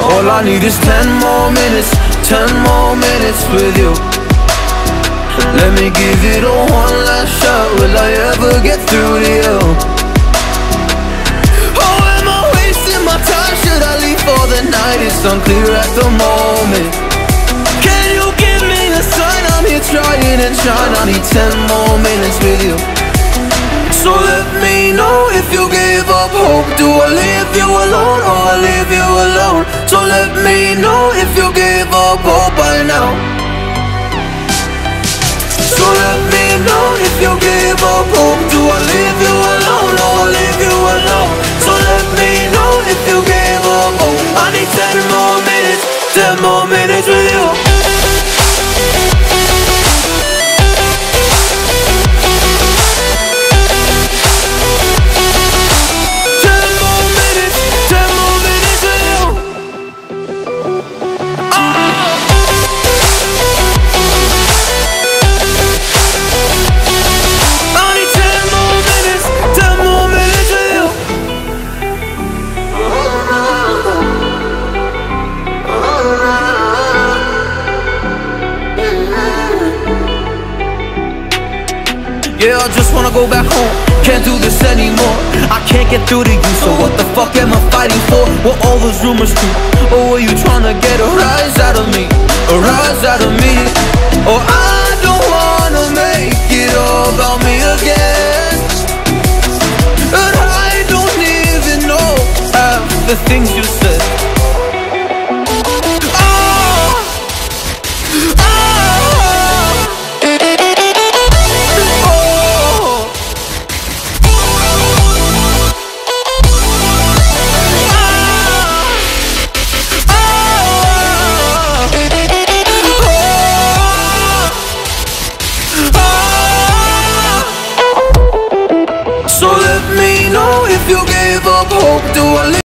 All I need is 10 more minutes, 10 more minutes with you. Let me give it a one last shot. Will I ever get through to you? Oh, am I wasting my time? Should I leave for the night? It's unclear at the moment. Can you give me a sign? I'm here trying and trying. I need 10 more minutes with you. So let me know if you gave up hope. Do I leave you alone or I leave you alone? So let me know if you gave up hope by now. So let me know if you gave up hope. Do I leave you alone or I leave you alone? So let me know if you gave up hope. I need 10 more minutes, 10 more minutes with you. Yeah, I just wanna go back home. Can't do this anymore. I can't get through to you, so what the fuck am I fighting for? What all those rumors do? Or were you tryna get a rise out of me? A rise out of me? Or I don't wanna make it all about me again. And I don't even know half the things you said. So let me know if you gave up hope. Do I live?